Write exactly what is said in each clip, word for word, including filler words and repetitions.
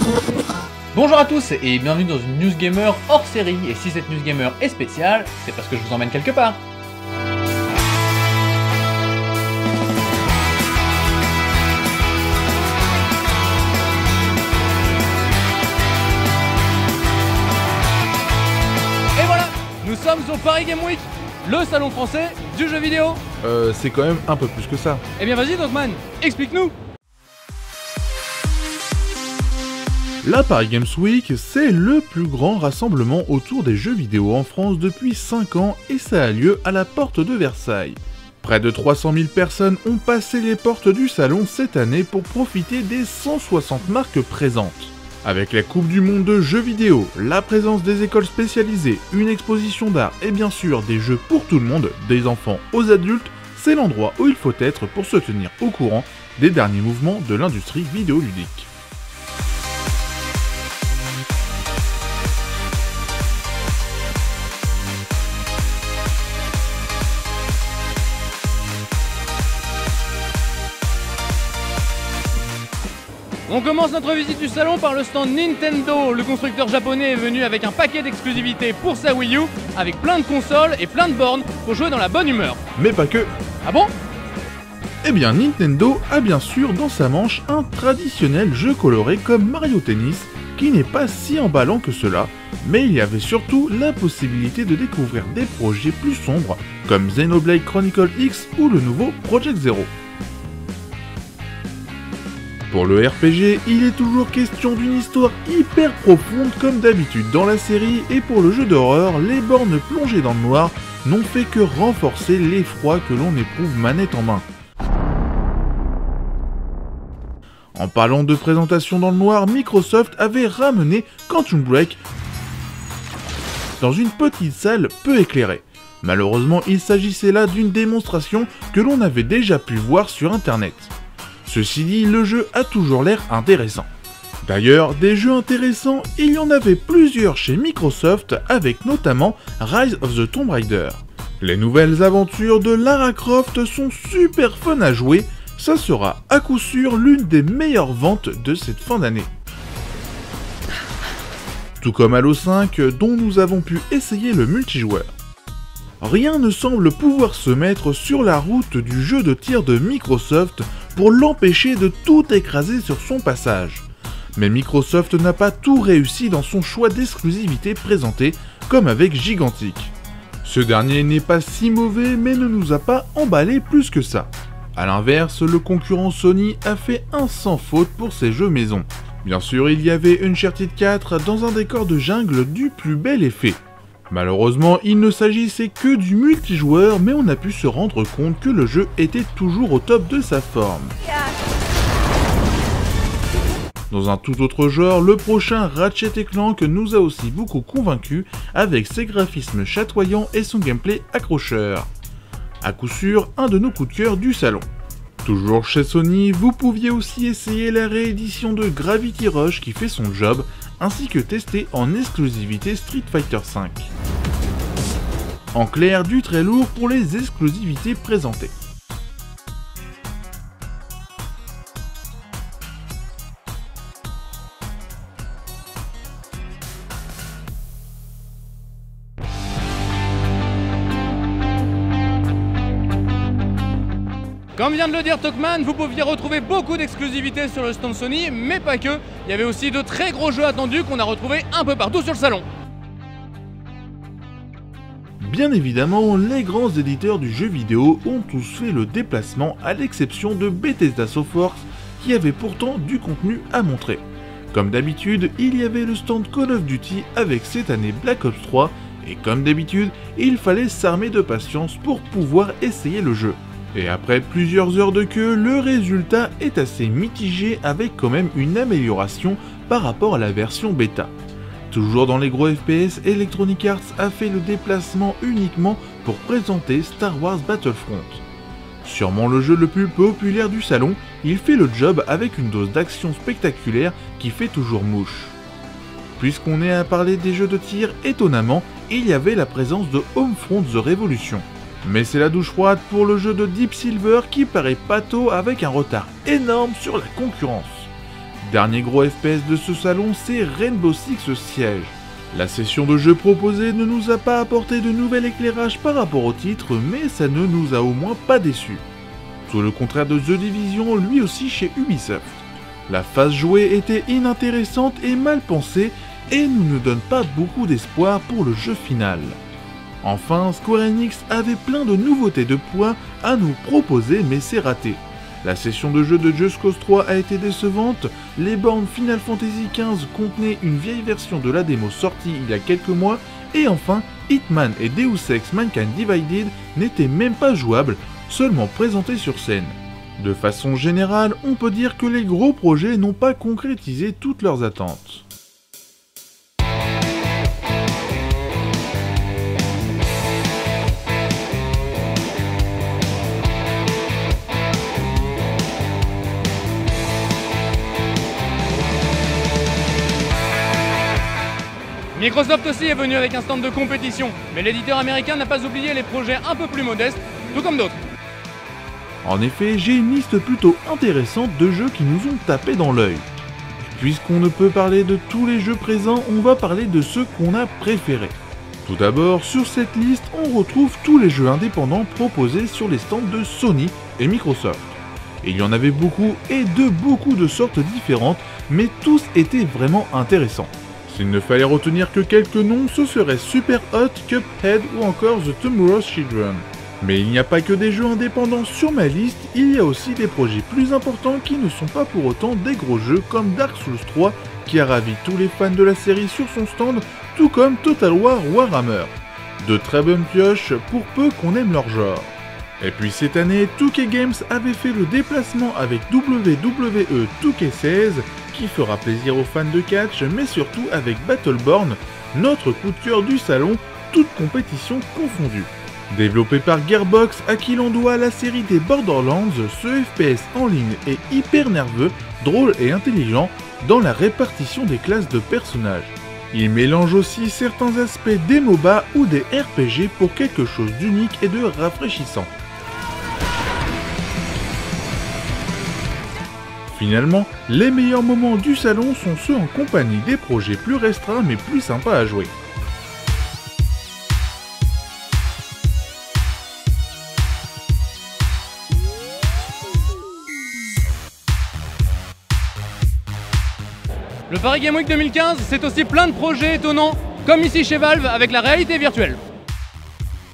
Bonjour. Bonjour à tous et bienvenue dans une News Gamer hors série. Et si cette News Gamer est spéciale, c'est parce que je vous emmène quelque part. Et voilà, nous sommes au Paris Games Week, le salon français du jeu vidéo. Euh, c'est quand même un peu plus que ça. Eh bien vas-y Dogman, explique-nous. La Paris Games Week, c'est le plus grand rassemblement autour des jeux vidéo en France depuis cinq ans et ça a lieu à la porte de Versailles. Près de trois cent mille personnes ont passé les portes du salon cette année pour profiter des cent soixante marques présentes. Avec la Coupe du Monde de jeux vidéo, la présence des écoles spécialisées, une exposition d'art et bien sûr des jeux pour tout le monde, des enfants aux adultes, c'est l'endroit où il faut être pour se tenir au courant des derniers mouvements de l'industrie vidéoludique. On commence notre visite du salon par le stand Nintendo. Le constructeur japonais est venu avec un paquet d'exclusivités pour sa Wii U, avec plein de consoles et plein de bornes pour jouer dans la bonne humeur. Mais pas que. Ah bon? Eh bien Nintendo a bien sûr dans sa manche un traditionnel jeu coloré comme Mario Tennis, qui n'est pas si emballant que cela, mais il y avait surtout la possibilité de découvrir des projets plus sombres, comme Xenoblade Chronicle X ou le nouveau Project Zero. Pour le R P G, il est toujours question d'une histoire hyper profonde comme d'habitude dans la série, et pour le jeu d'horreur, les bornes plongées dans le noir n'ont fait que renforcer l'effroi que l'on éprouve manette en main. En parlant de présentation dans le noir, Microsoft avait ramené Quantum Break dans une petite salle peu éclairée. Malheureusement, il s'agissait là d'une démonstration que l'on avait déjà pu voir sur internet. Ceci dit, le jeu a toujours l'air intéressant. D'ailleurs, des jeux intéressants, il y en avait plusieurs chez Microsoft, avec notamment Rise of the Tomb Raider. Les nouvelles aventures de Lara Croft sont super fun à jouer, ça sera à coup sûr l'une des meilleures ventes de cette fin d'année. Tout comme Halo cinq, dont nous avons pu essayer le multijoueur. Rien ne semble pouvoir se mettre sur la route du jeu de tir de Microsoft pour l'empêcher de tout écraser sur son passage. Mais Microsoft n'a pas tout réussi dans son choix d'exclusivité présenté, comme avec Gigantic. Ce dernier n'est pas si mauvais mais ne nous a pas emballé plus que ça. A l'inverse, le concurrent Sony a fait un sans faute pour ses jeux maison. Bien sûr, il y avait Uncharted quatre dans un décor de jungle du plus bel effet. Malheureusement, il ne s'agissait que du multijoueur, mais on a pu se rendre compte que le jeu était toujours au top de sa forme. Dans un tout autre genre, le prochain Ratchet and Clank nous a aussi beaucoup convaincus avec ses graphismes chatoyants et son gameplay accrocheur. A coup sûr, un de nos coups de cœur du salon. Toujours chez Sony, vous pouviez aussi essayer la réédition de Gravity Rush qui fait son job, ainsi que tester en exclusivité Street Fighter cinq. En clair, du très lourd pour les exclusivités présentées. Comme vient de le dire Tokman, vous pouviez retrouver beaucoup d'exclusivités sur le stand Sony, mais pas que. Il y avait aussi de très gros jeux attendus qu'on a retrouvés un peu partout sur le salon. Bien évidemment, les grands éditeurs du jeu vidéo ont tous fait le déplacement, à l'exception de Bethesda Softworks, qui avait pourtant du contenu à montrer. Comme d'habitude, il y avait le stand Call of Duty avec cette année Black Ops trois, et comme d'habitude, il fallait s'armer de patience pour pouvoir essayer le jeu. Et après plusieurs heures de queue, le résultat est assez mitigé avec quand même une amélioration par rapport à la version bêta. Toujours dans les gros F P S, Electronic Arts a fait le déplacement uniquement pour présenter Star Wars Battlefront. Sûrement le jeu le plus populaire du salon, il fait le job avec une dose d'action spectaculaire qui fait toujours mouche. Puisqu'on est à parler des jeux de tir, étonnamment, il y avait la présence de Homefront The Revolution. Mais c'est la douche froide pour le jeu de Deep Silver qui paraît pâteau avec un retard énorme sur la concurrence. Dernier gros F P S de ce salon, c'est Rainbow Six Siege. La session de jeu proposée ne nous a pas apporté de nouvel éclairage par rapport au titre, mais ça ne nous a au moins pas déçus. Sous le contraire de The Division, lui aussi chez Ubisoft. La phase jouée était inintéressante et mal pensée, et nous ne donne pas beaucoup d'espoir pour le jeu final. Enfin, Square Enix avait plein de nouveautés de points à nous proposer, mais c'est raté. La session de jeu de Just Cause trois a été décevante, les bornes Final Fantasy quinze contenaient une vieille version de la démo sortie il y a quelques mois, et enfin, Hitman et Deus Ex Mankind Divided n'étaient même pas jouables, seulement présentés sur scène. De façon générale, on peut dire que les gros projets n'ont pas concrétisé toutes leurs attentes. Microsoft aussi est venu avec un stand de compétition, mais l'éditeur américain n'a pas oublié les projets un peu plus modestes, tout comme d'autres. En effet, j'ai une liste plutôt intéressante de jeux qui nous ont tapé dans l'œil. Puisqu'on ne peut parler de tous les jeux présents, on va parler de ceux qu'on a préférés. Tout d'abord, sur cette liste, on retrouve tous les jeux indépendants proposés sur les stands de Sony et Microsoft. Il y en avait beaucoup et de beaucoup de sortes différentes, mais tous étaient vraiment intéressants. S'il ne fallait retenir que quelques noms, ce serait Super Hot, Cuphead ou encore The Tomorrow's Children. Mais il n'y a pas que des jeux indépendants sur ma liste, il y a aussi des projets plus importants qui ne sont pas pour autant des gros jeux comme Dark Souls trois qui a ravi tous les fans de la série sur son stand, tout comme Total War Warhammer. De très bonnes pioches pour peu qu'on aime leur genre. Et puis cette année, deux K Games avait fait le déplacement avec W W E deux K seize, qui fera plaisir aux fans de catch, mais surtout avec Battleborn, notre coup de cœur du salon, toute compétition confondue. Développé par Gearbox, à qui l'on doit la série des Borderlands, ce F P S en ligne est hyper nerveux, drôle et intelligent dans la répartition des classes de personnages. Il mélange aussi certains aspects des MOBA ou des R P G pour quelque chose d'unique et de rafraîchissant. Finalement, les meilleurs moments du salon sont ceux en compagnie des projets plus restreints mais plus sympas à jouer. Le Paris Games Week deux mille quinze, c'est aussi plein de projets étonnants, comme ici chez Valve avec la réalité virtuelle.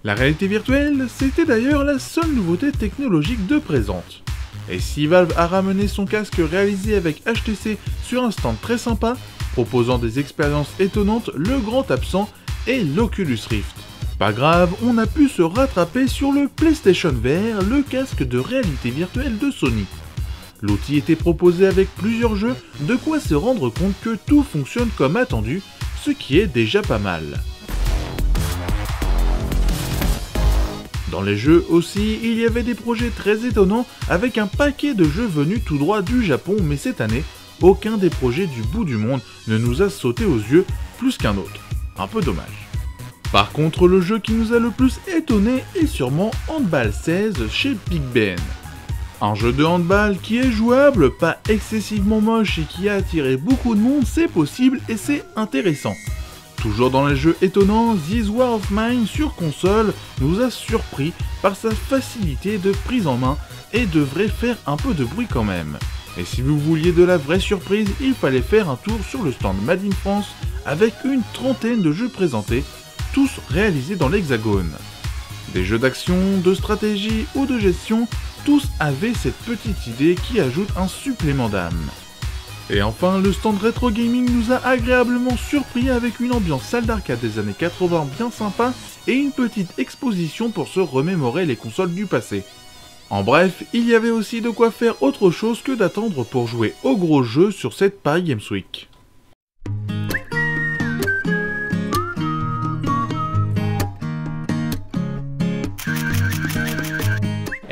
La réalité virtuelle, c'était d'ailleurs la seule nouveauté technologique de présente. Et si Valve a ramené son casque réalisé avec H T C sur un stand très sympa, proposant des expériences étonnantes, le grand absent est l'Oculus Rift. Pas grave, on a pu se rattraper sur le PlayStation V R, le casque de réalité virtuelle de Sony. L'outil était proposé avec plusieurs jeux, de quoi se rendre compte que tout fonctionne comme attendu, ce qui est déjà pas mal. Dans les jeux aussi, il y avait des projets très étonnants avec un paquet de jeux venus tout droit du Japon, mais cette année, aucun des projets du bout du monde ne nous a sauté aux yeux plus qu'un autre. Un peu dommage. Par contre, le jeu qui nous a le plus étonné est sûrement Handball seize chez Big Ben. Un jeu de handball qui est jouable, pas excessivement moche et qui a attiré beaucoup de monde, c'est possible et c'est intéressant. Toujours dans les jeux étonnants, This War of Mine sur console nous a surpris par sa facilité de prise en main et devrait faire un peu de bruit quand même. Et si vous vouliez de la vraie surprise, il fallait faire un tour sur le stand Made in France avec une trentaine de jeux présentés, tous réalisés dans l'hexagone. Des jeux d'action, de stratégie ou de gestion, tous avaient cette petite idée qui ajoute un supplément d'âme. Et enfin, le stand rétro gaming nous a agréablement surpris avec une ambiance salle d'arcade des années quatre-vingts bien sympa et une petite exposition pour se remémorer les consoles du passé. En bref, il y avait aussi de quoi faire autre chose que d'attendre pour jouer au gros jeu sur cette Paris Games Week.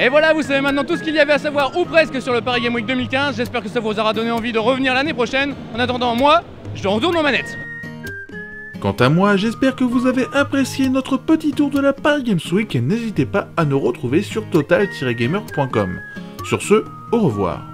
Et voilà, vous savez maintenant tout ce qu'il y avait à savoir ou presque sur le Paris Game Week deux mille quinze. J'espère que ça vous aura donné envie de revenir l'année prochaine. En attendant, moi, je retourne aux manettes. Quant à moi, j'espère que vous avez apprécié notre petit tour de la Paris Games Week. N'hésitez pas à nous retrouver sur total tiret gamer point com. Sur ce, au revoir.